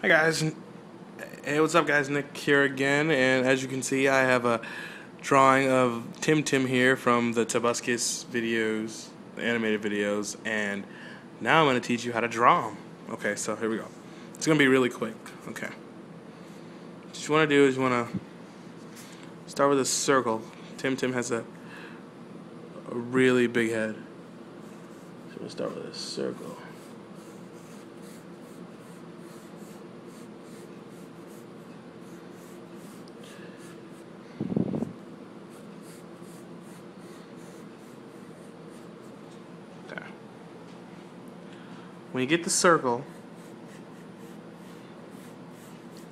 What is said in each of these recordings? Hi guys, hey, what's up guys, Nick here again, and as you can see I have a drawing of Tim here from the Tobuscus videos, the animated videos, and now I'm going to teach you how to draw him. Okay, so here we go. It's going to be really quick, okay. What you want to do is you want to start with a circle. Tim has a really big head, so we'll start with a circle. When you get the circle,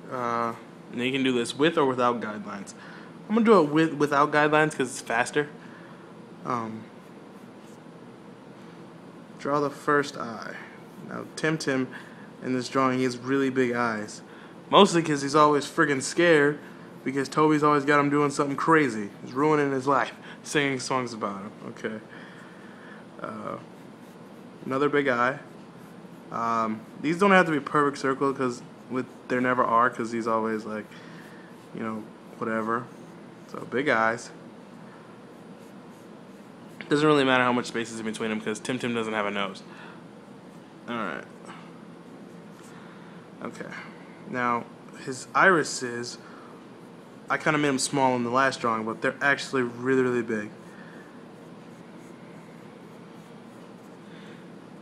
and you can do this with or without guidelines. I'm gonna do it without guidelines because it's faster. Draw the first eye. Now Tim in this drawing, he has really big eyes, mostly because he's always friggin' scared because Toby's always got him doing something crazy. He's ruining his life, singing songs about him. Okay. Another big eye. These don't have to be perfect circle because there never are, because he's always like, you know, whatever. So big eyes. Doesn't really matter how much space is in between them because Tim doesn't have a nose. All right. Okay. Now his irises, I kind of made them small in the last drawing, but they're actually really big.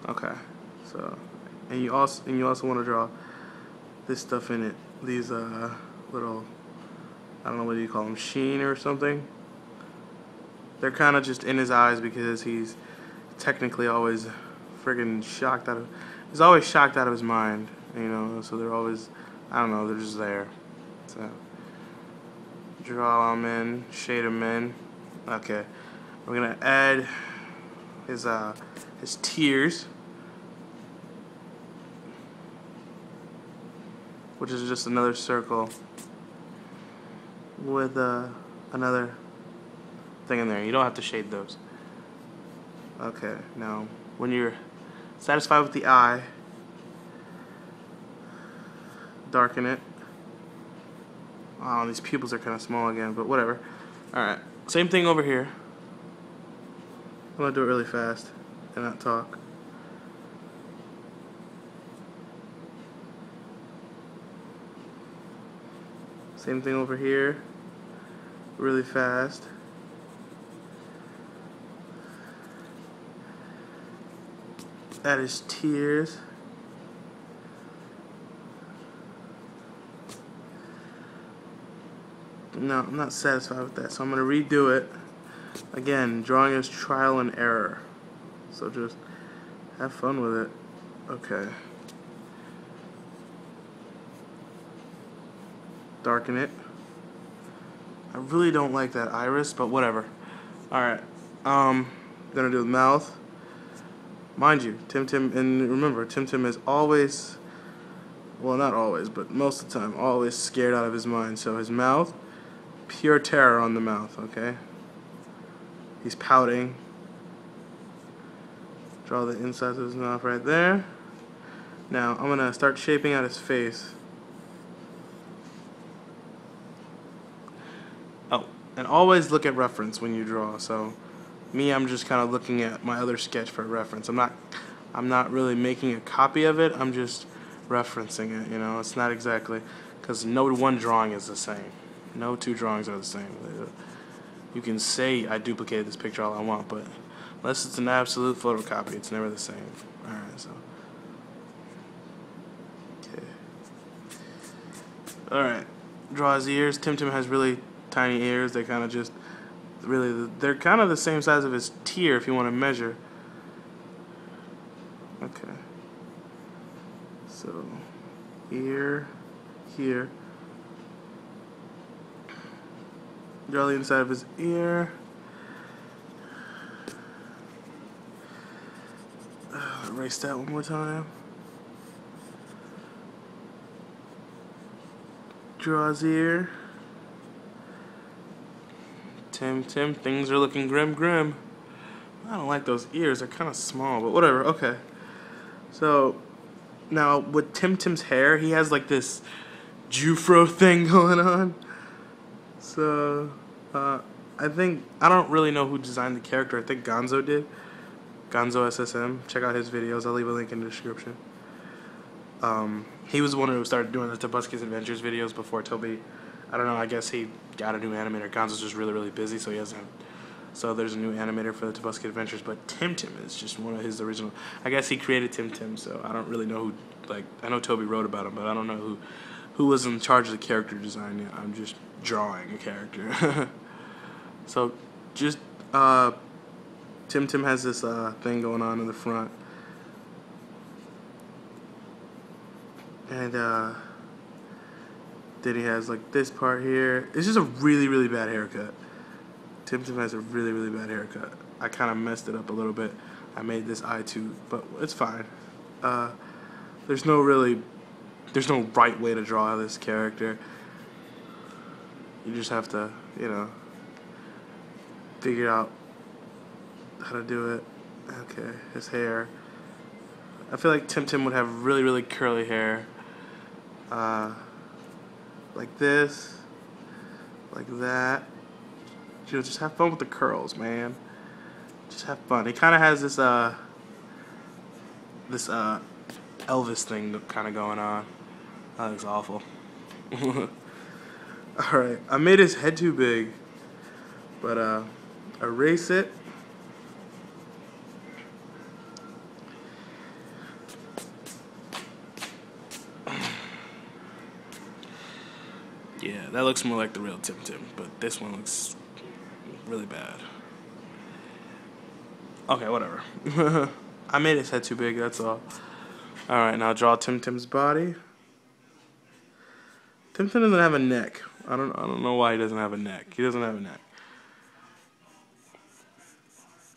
Okay. So, and you also want to draw this stuff in it. These little, I don't know, what do you call them, sheen or something. They're kind of just in his eyes because he's technically always friggin' shocked out of. He's always shocked out of his mind, you know. So they're always, I don't know, they're just there. So draw them in, shade them in. Okay, we're gonna add his tears, which is just another circle with another thing in there. You don't have to shade those. Okay, now when you're satisfied with the eye, darken it. Oh, these pupils are kind of small again, but whatever. Alright, same thing over here. I'm going to do it really fast and not talk. Same thing over here, really fast. That is tears. No, I'm not satisfied with that, so I'm going to redo it. Again, drawing is trial and error, so just have fun with it. Okay. Darken it. I really don't like that iris, but whatever. Alright, gonna do the mouth. Mind you, Tim, and remember, Tim is always, well, not always, but most of the time, always scared out of his mind. So his mouth, pure terror on the mouth, okay? He's pouting. Draw the insides of his mouth right there. Now, I'm gonna start shaping out his face. And always look at reference when you draw. So me, I'm just kind of looking at my other sketch for reference. I'm not really making a copy of it. I'm just referencing it, you know. It's not exactly, because no one drawing is the same. No two drawings are the same. You can say I duplicated this picture all I want, but unless it's an absolute photocopy, it's never the same. All right, so okay. All right, draw his ears. Tim has really tiny ears. They kind of just really, they're kind of the same size of his tear if you want to measure. Okay, so ear here, draw the inside of his ear. Erase that one more time. Draw his ear. Tim, things are looking grim. I don't like those ears. They're kind of small, but whatever. Okay. So, Now, with Tim's hair, he has like this Jufro thing going on. So, I don't really know who designed the character. I think Gonzo did. Gonzo SSM. Check out his videos. I'll leave a link in the description. He was the one who started doing the Tobuscus Adventures videos before Toby. I don't know, I guess he got a new animator. Gonzo's just really, really busy, so he doesn't have... So there's a new animator for the Tobuscus Adventures, but Tim is just one of his original... I guess he created Tim, so I don't really know who... Like, I know Toby wrote about him, but I don't know who was in charge of the character design yet. I'm just drawing a character. So, just... Tim has this thing going on in the front. And, then he has, like, this part here. It's just a really, really bad haircut. Tim has a really, really bad haircut. I kind of messed it up a little bit. I made this eye too, but it's fine. There's no right way to draw this character. You just have to, you know, figure out how to do it. Okay, his hair. I feel like Tim would have really, really curly hair. Like this, like that. You know, just have fun with the curls, man. Just have fun. He kind of has this Elvis thing kind of going on. That looks awful. All right, I made his head too big, but erase it. Yeah, that looks more like the real Tim, but this one looks really bad. Okay, whatever. I made his head too big, that's all. Alright, now draw Tim's body. Tim doesn't have a neck. I don't know why he doesn't have a neck. He doesn't have a neck.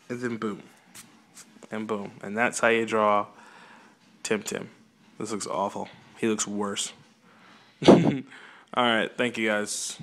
And then boom. And boom. And that's how you draw Tim. This looks awful. He looks worse. Alright, thank you guys.